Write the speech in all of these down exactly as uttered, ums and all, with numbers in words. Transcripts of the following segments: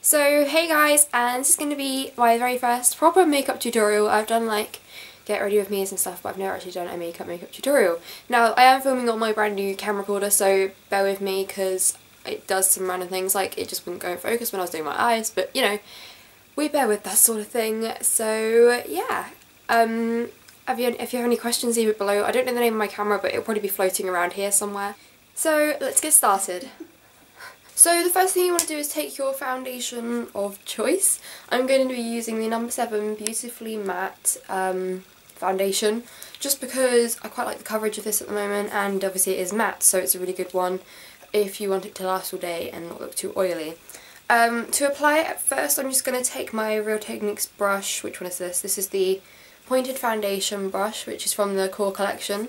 So hey guys, and this is going to be my very first proper makeup tutorial. I've done like get ready with me's and stuff, but I've never actually done a makeup makeup tutorial. Now I am filming on my brand new camera recorder, so bear with me because it does some random things, like it just wouldn't go in focus when I was doing my eyes, but you know, we bear with that sort of thing. So yeah, um, if you, if you have any questions, leave it below. I don't know the name of my camera, but it'll probably be floating around here somewhere. So let's get started. So the first thing you want to do is take your foundation of choice. I'm going to be using the Number Seven Beautifully Matte um, foundation, just because I quite like the coverage of this at the moment, and obviously it is matte, so it's a really good one if you want it to last all day and not look too oily. Um, to apply it, at first I'm just going to take my Real Techniques brush. Which one is this? This is the Pointed Foundation brush, which is from the Core Collection.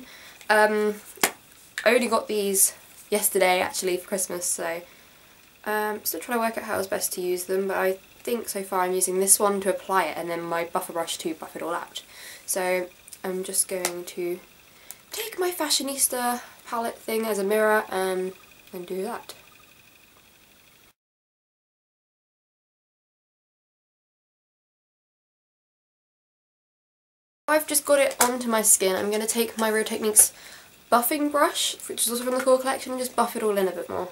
Um, I only got these yesterday actually for Christmas, so... Um, still trying to work out how it's best to use them, but I think so far I'm using this one to apply it, and then my buffer brush to buff it all out. So I'm just going to take my Fashionista palette thing as a mirror and, and do that. I've just got it onto my skin. I'm going to take my Real Techniques buffing brush, which is also from the Core Collection, and just buff it all in a bit more.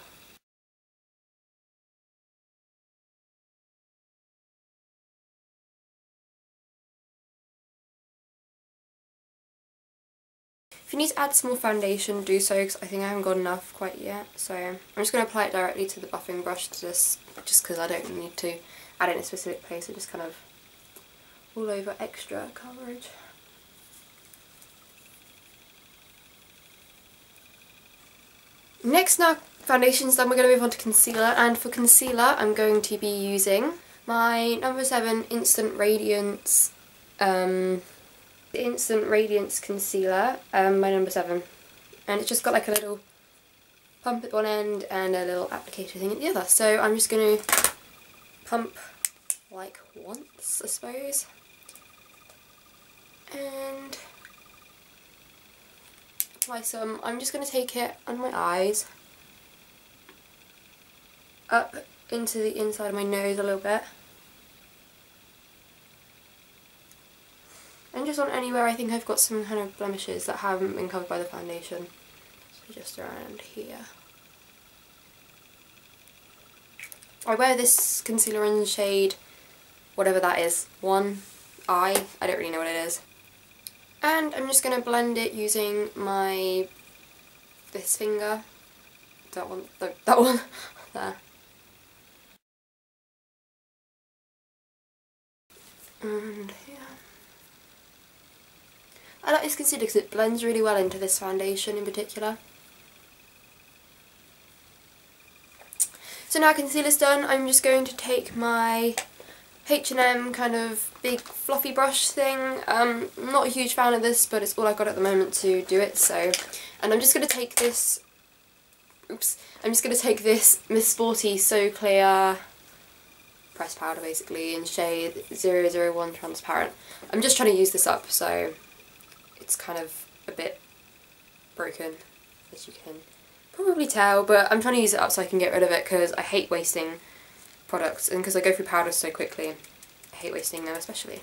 If you need to add some more foundation, do so, because I think I haven't got enough quite yet. So I'm just going to apply it directly to the buffing brush, to this, just because I don't need to add it in a specific place. I just kind of all over extra coverage. Next, now foundation's done, we're going to move on to concealer. And for concealer, I'm going to be using my Number Seven Instant Radiance... Um, The Instant Radiance Concealer, um, by Number Seven, and it's just got like a little pump at one end and a little applicator thing at the other. So I'm just going to pump like once, I suppose, and apply some. I'm just going to take it under my eyes, up into the inside of my nose a little bit. And just on anywhere I think I've got some kind of blemishes that haven't been covered by the foundation. So just around here. I wear this concealer in the shade, whatever that is, one eye, I don't really know what it is. And I'm just going to blend it using my, this finger, that one, no, that one, there. And here. I like this concealer because it blends really well into this foundation in particular. So now concealer's done, I'm just going to take my H and M kind of big fluffy brush thing. Um, I'm not a huge fan of this, but it's all I've got at the moment to do it, so... And I'm just going to take this... Oops. I'm just going to take this Miss Sporty So Clear... pressed powder, basically, in shade zero zero one Transparent. I'm just trying to use this up, so... It's kind of a bit broken, as you can probably tell, but I'm trying to use it up so I can get rid of it, because I hate wasting products, and because I go through powders so quickly, I hate wasting them especially.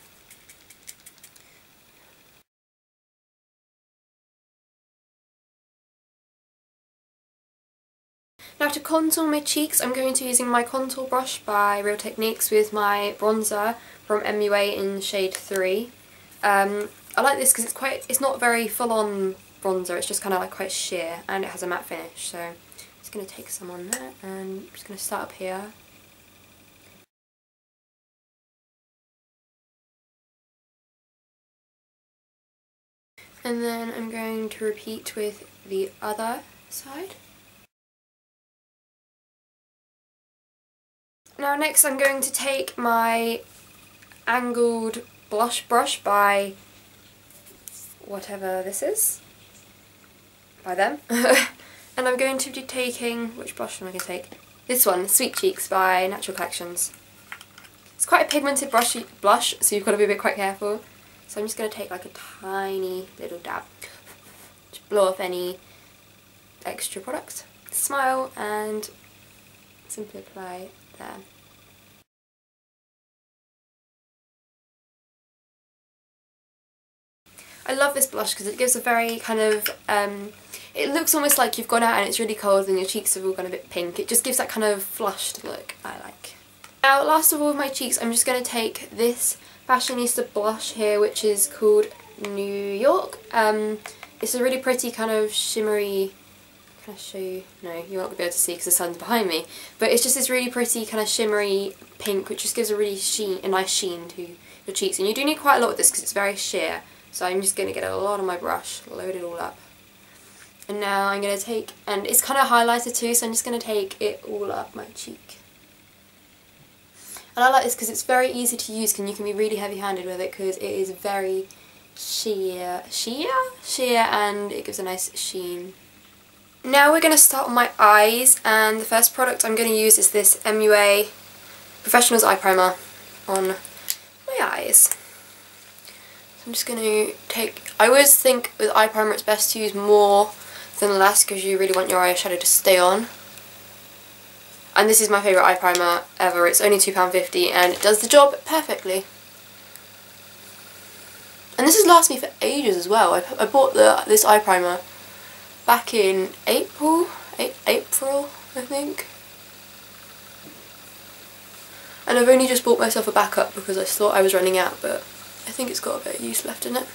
Now to contour my cheeks, I'm going to be using my contour brush by Real Techniques with my bronzer from M U A in shade three. Um, I like this because it's quite, it's not very full-on bronzer, it's just kind of like quite sheer, and it has a matte finish, so I'm just going to take some on there, and I'm just going to start up here. And then I'm going to repeat with the other side. Now next I'm going to take my angled blush brush by... whatever this is, by them, and I'm going to be taking, which blush am I going to take? This one, Sweet Cheeks by Natural Collections. It's quite a pigmented brush, blush, so you've got to be a bit quite careful. So I'm just going to take like a tiny little dab to blow off any extra product. Smile and simply apply there. I love this blush because it gives a very kind of, um, it looks almost like you've gone out and it's really cold and your cheeks have all gone a bit pink. It just gives that kind of flushed look I like. Now, last of all of my cheeks, I'm just going to take this Fashionista blush here, which is called New York. Um, it's a really pretty kind of shimmery, can I show you? No, you won't be able to see because the sun's behind me. But it's just this really pretty kind of shimmery pink, which just gives a really sheen, a nice sheen to your cheeks. And you do need quite a lot of this because it's very sheer. So I'm just going to get a lot on my brush, load it all up. And now I'm going to take, and it's kind of highlighter too, so I'm just going to take it all up my cheek. And I like this because it's very easy to use and you can be really heavy-handed with it because it is very sheer, sheer? Sheer, and it gives a nice sheen. Now we're going to start on my eyes, and the first product I'm going to use is this M U A Professional's Eye Primer on my eyes. I'm just going to take, I always think with eye primer it's best to use more than less because you really want your eyeshadow to stay on. And this is my favourite eye primer ever. It's only two pounds fifty and it does the job perfectly. And this has lasted me for ages as well. I, I bought the, this eye primer back in April, a April I think. And I've only just bought myself a backup because I thought I was running out, but I think it's got a bit of use left in it.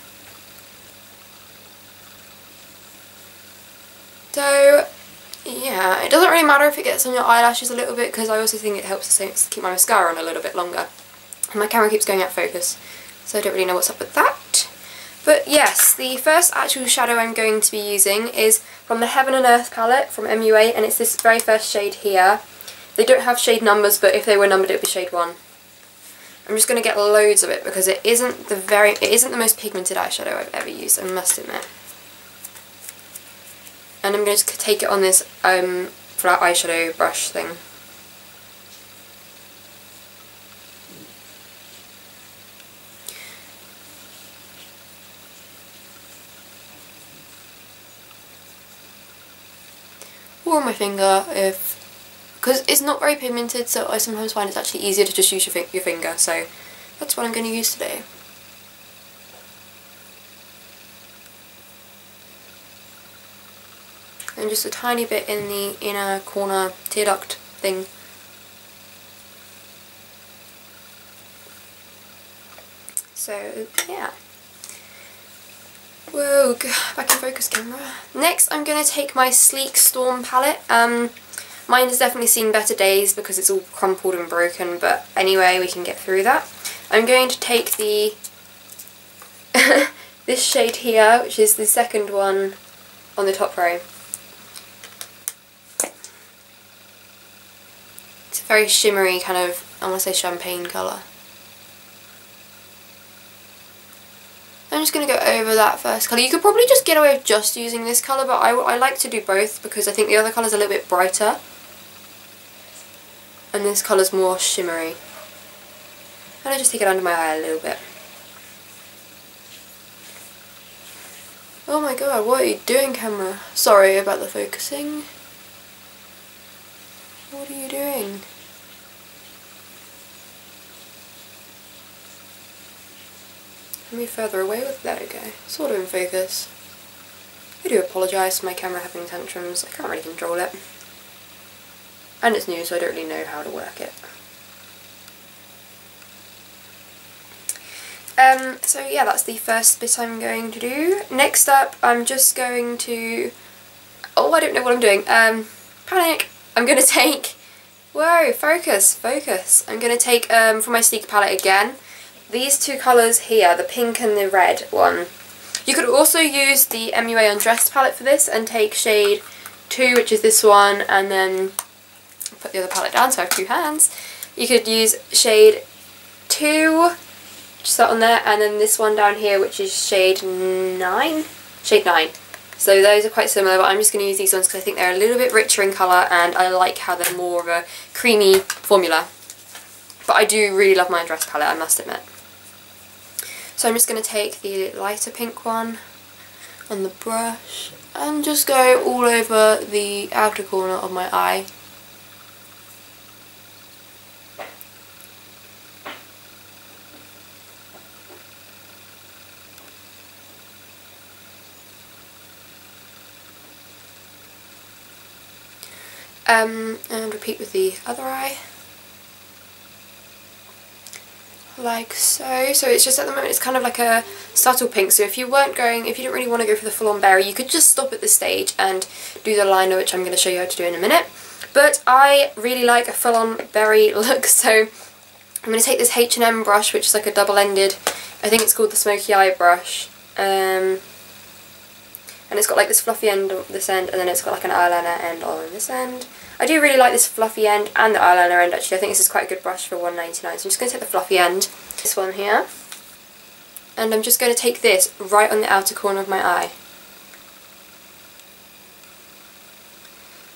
So, yeah, it doesn't really matter if it gets on your eyelashes a little bit because I also think it helps to keep my mascara on a little bit longer. And my camera keeps going out of focus, so I don't really know what's up with that. But yes, the first actual shadow I'm going to be using is from the Heaven and Earth palette from M U A, and it's this very first shade here. They don't have shade numbers, but if they were numbered it would be shade one. I'm just going to get loads of it because it isn't the very, it isn't the most pigmented eyeshadow I've ever used, I must admit. And I'm going to just take it on this um, flat eyeshadow brush thing. Or on my finger if... because it's not very pigmented, so I sometimes find it's actually easier to just use your, fi your finger, so that's what I'm going to use today. And just a tiny bit in the inner corner tear duct thing. So, yeah. Whoa, back in focus, camera. Next, I'm going to take my Sleek Storm palette. Um... Mine has definitely seen better days because it's all crumpled and broken, but anyway, we can get through that. I'm going to take the this shade here, which is the second one on the top row. It's a very shimmery kind of, I want to say champagne colour. I'm just going to go over that first colour. You could probably just get away with just using this colour, but I, I like to do both because I think the other colour's a little bit brighter. And this colour's more shimmery. And I just take it under my eye a little bit. Oh my god, what are you doing, camera? Sorry about the focusing. What are you doing? Let me further away with, there we go. Sort of in focus. I do apologise for my camera having tantrums. I can't really control it. And it's new, so I don't really know how to work it. Um, so yeah, that's the first bit I'm going to do. Next up, I'm just going to... Oh, I don't know what I'm doing. Um, panic! I'm going to take... Whoa, focus, focus. I'm going to take, um, from my Sleek palette again, these two colours here, the pink and the red one. You could also use the M U A Undressed palette for this and take shade two, which is this one, and then... put the other palette down so I have two hands. You could use shade two, just that on there, and then this one down here, which is shade nine. Shade nine. So those are quite similar, but I'm just going to use these ones because I think they're a little bit richer in colour and I like how they're more of a creamy formula. But I do really love my Undressed palette, I must admit. So I'm just going to take the lighter pink one on the brush and just go all over the outer corner of my eye. Um, and repeat with the other eye. Like so. So it's just at the moment it's kind of like a subtle pink. So if you weren't going, if you didn't really want to go for the full-on berry, you could just stop at this stage and do the liner, which I'm going to show you how to do in a minute. But I really like a full-on berry look, so I'm going to take this H and M brush, which is like a double-ended, I think it's called the Smoky Eye brush. Um, and it's got like this fluffy end on this end, and then it's got like an eyeliner end on this end. I do really like this fluffy end and the eyeliner end actually. I think this is quite a good brush for one ninety-nine. So I'm just going to take the fluffy end, this one here, and I'm just going to take this right on the outer corner of my eye.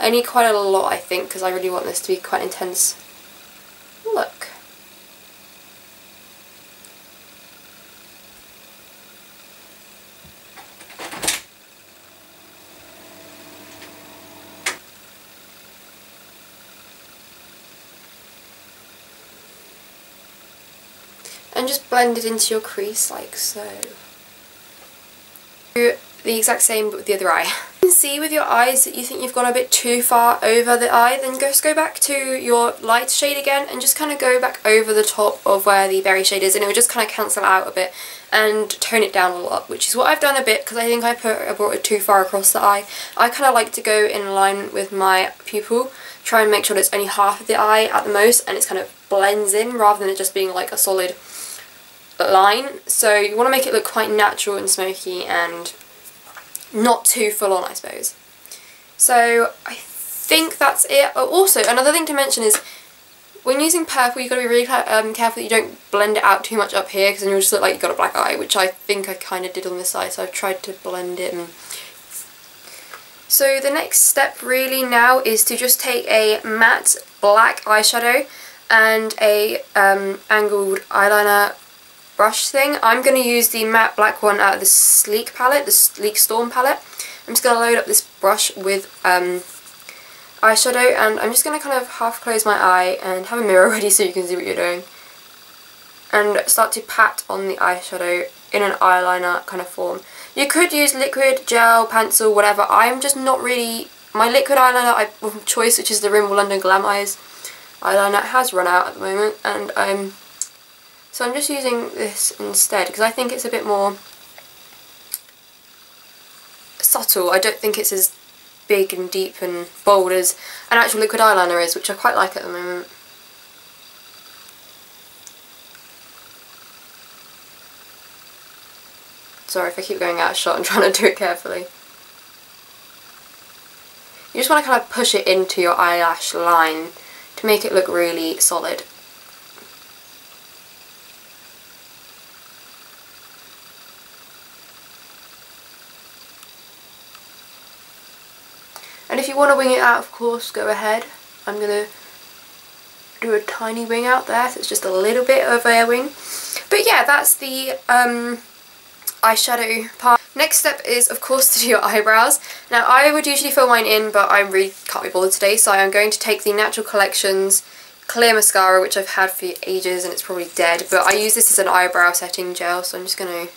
I need quite a lot, I think, because I really want this to be quite intense look. And just blend it into your crease like so. Do the exact same but with the other eye. If you can see with your eyes that you think you've gone a bit too far over the eye, then just go back to your light shade again and just kind of go back over the top of where the berry shade is, and it will just kind of cancel out a bit and tone it down a lot, which is what I've done a bit because I think I, put, I brought it too far across the eye. I kind of like to go in line with my pupil, try and make sure that it's only half of the eye at the most and it's kind of blends in rather than it just being like a solid line. So you want to make it look quite natural and smoky and not too full on, I suppose. So I think that's it. Oh, also another thing to mention is when using purple you've got to be really um, careful that you don't blend it out too much up here, because then you'll just look like you've got a black eye, which I think I kind of did on this side, so I've tried to blend it. And so the next step really now is to just take a matte black eyeshadow and a um, angled eyeliner brush thing. I'm going to use the matte black one out of the Sleek palette, the Sleek Storm palette. I'm just going to load up this brush with um, eyeshadow, and I'm just going to kind of half close my eye and have a mirror ready so you can see what you're doing. And start to pat on the eyeshadow in an eyeliner kind of form. You could use liquid, gel, pencil, whatever. I'm just not really... My liquid eyeliner of choice, which is the Rimmel London Glam Eyes eyeliner, has run out at the moment, and I'm... So I'm just using this instead because I think it's a bit more subtle. I don't think it's as big and deep and bold as an actual liquid eyeliner is, which I quite like at the moment. Sorry if I keep going out of shot and trying to do it carefully. You just want to kind of push it into your eyelash line to make it look really solid. And if you want to wing it out, of course, go ahead. I'm going to do a tiny wing out there, so it's just a little bit of a wing. But yeah, that's the um, eyeshadow part. Next step is, of course, to do your eyebrows. Now, I would usually fill mine in, but I really can't be bothered today, so I'm going to take the Natural Collections Clear Mascara, which I've had for ages, and it's probably dead. But I use this as an eyebrow setting gel, so I'm just going to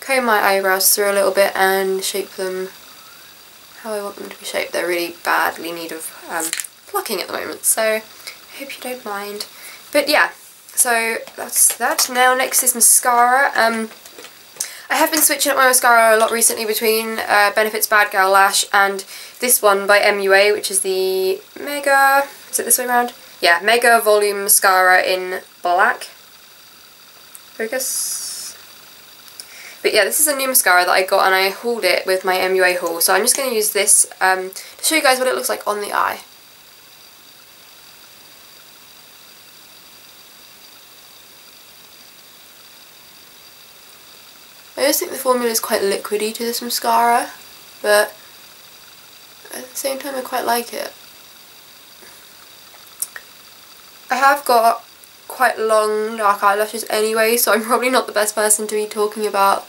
comb my eyebrows through a little bit and shape them how I want them to be shaped. They're really badly in need of um, plucking at the moment, so I hope you don't mind. But yeah, so that's that. Now next is mascara. Um, I have been switching up my mascara a lot recently between uh, Benefits Bad Girl Lash and this one by M U A, which is the Mega... Is it this way around? Yeah, Mega Volume Mascara in black. Focus. But yeah, this is a new mascara that I got, and I hauled it with my M U A haul. So I'm just going to use this um, to show you guys what it looks like on the eye. I just think the formula is quite liquidy to this mascara, but at the same time I quite like it. I have got quite long dark eyelashes anyway, so I'm probably not the best person to be talking about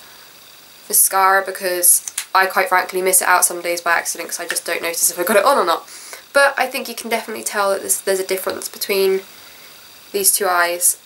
mascara, because I quite frankly miss it out some days by accident because I just don't notice if I got it on or not. But I think you can definitely tell that this, there's a difference between these two eyes.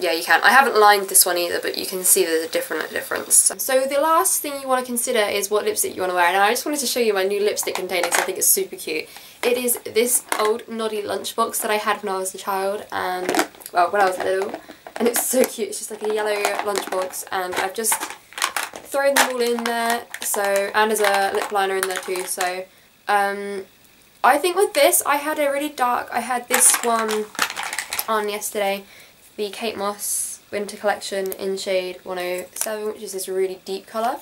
Yeah, you can. I haven't lined this one either, but you can see there's a different difference. So the last thing you want to consider is what lipstick you want to wear. And I just wanted to show you my new lipstick container because I think it's super cute. It is this old noddy lunchbox that I had when I was a child, and, well, when I was little. And it's so cute. It's just like a yellow lunchbox, and I've just thrown them all in there. So, and there's a lip liner in there too. So, um, I think with this, I had a really dark, I had this one on yesterday, the Kate Moss Winter Collection in shade one oh seven, which is this really deep colour.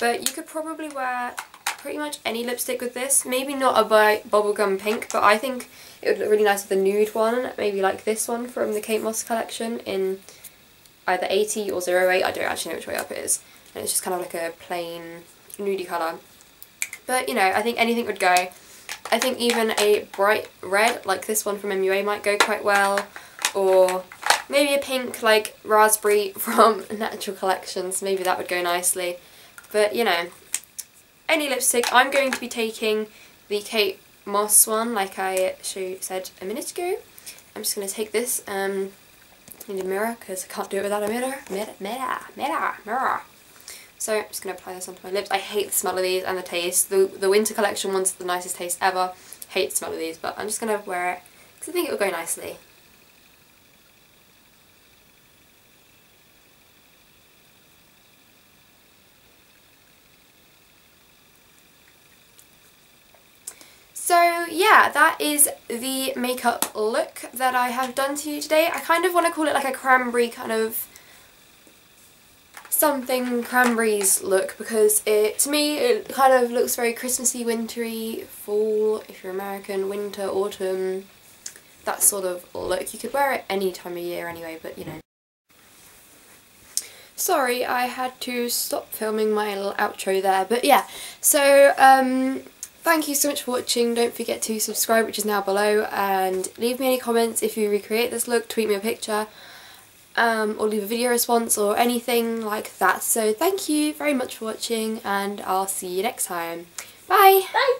But you could probably wear pretty much any lipstick with this. Maybe not a bubblegum pink, but I think it would look really nice with a nude one. Maybe like this one from the Kate Moss collection in either eighty or oh eight. I don't actually know which way up it is. And it's just kind of like a plain nudie colour. But, you know, I think anything would go. I think even a bright red, like this one from M U A, might go quite well. Or maybe a pink like raspberry from Natural Collections, maybe that would go nicely. But you know, any lipstick. I'm going to be taking the Kate Moss one, like I said a minute ago. I'm just going to take this. Um, I need a mirror because I can't do it without a mirror. Mirror, mirror, mirror, mirror. So I'm just going to apply this onto my lips. I hate the smell of these and the taste. The, the Winter Collection one's the nicest taste ever. Hate the smell of these, but I'm just going to wear it because I think it will go nicely. So yeah, that is the makeup look that I have done to you today. I kind of want to call it like a cranberry kind of something cranberries look, because it, to me, it kind of looks very Christmassy, wintry, fall, if you're American, winter, autumn, that sort of look. You could wear it any time of year anyway, but you know. Sorry, I had to stop filming my little outro there, but yeah, so um... thank you so much for watching. Don't forget to subscribe, which is now below, and leave me any comments if you recreate this look. Tweet me a picture, um, or leave a video response or anything like that. So thank you very much for watching, and I'll see you next time. Bye! Bye!